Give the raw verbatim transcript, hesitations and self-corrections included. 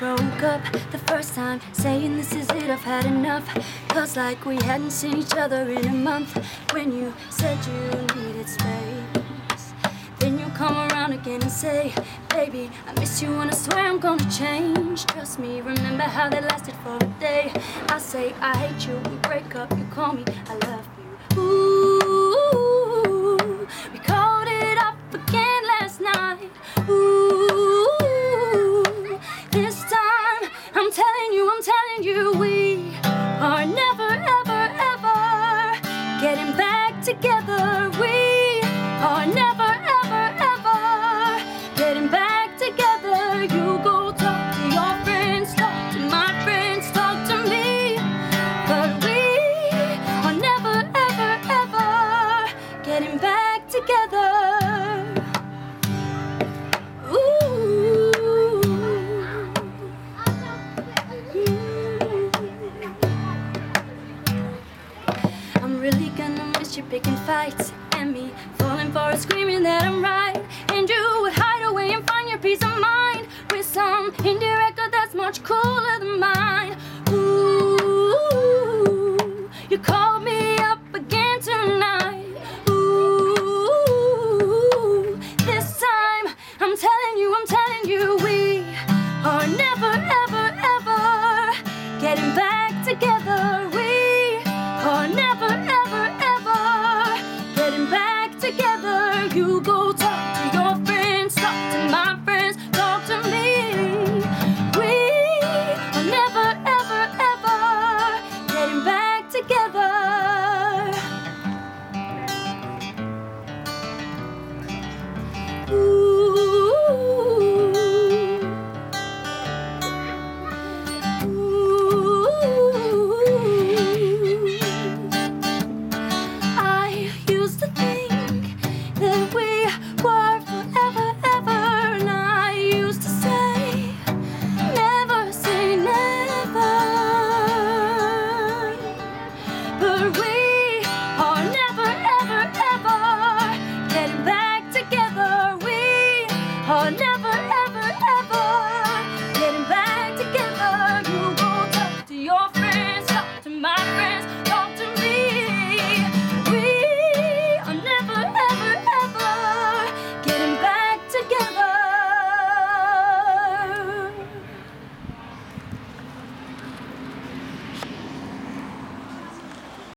broke up the first time, saying this is it, I've had enough. Cause like we hadn't seen each other in a month. When you said you needed space, then you come around again and say, baby, I miss you and I swear I'm gonna change. Trust me, remember how that lasted for a day. I say I hate you, we break up, you call me, I love you. Ooh, we called it up again last night. Ooh, this time I'm telling you, I'm telling you, we are never, ever, ever getting back together. We are never, ever, ever getting back together. You go talk to your friends, talk to my friends, talk to me, but we are never, ever, ever getting back together. Picking fights and me falling for it, screaming that I'm right. And you would hide away and find your peace of mind with some indirect, or that's much cooler.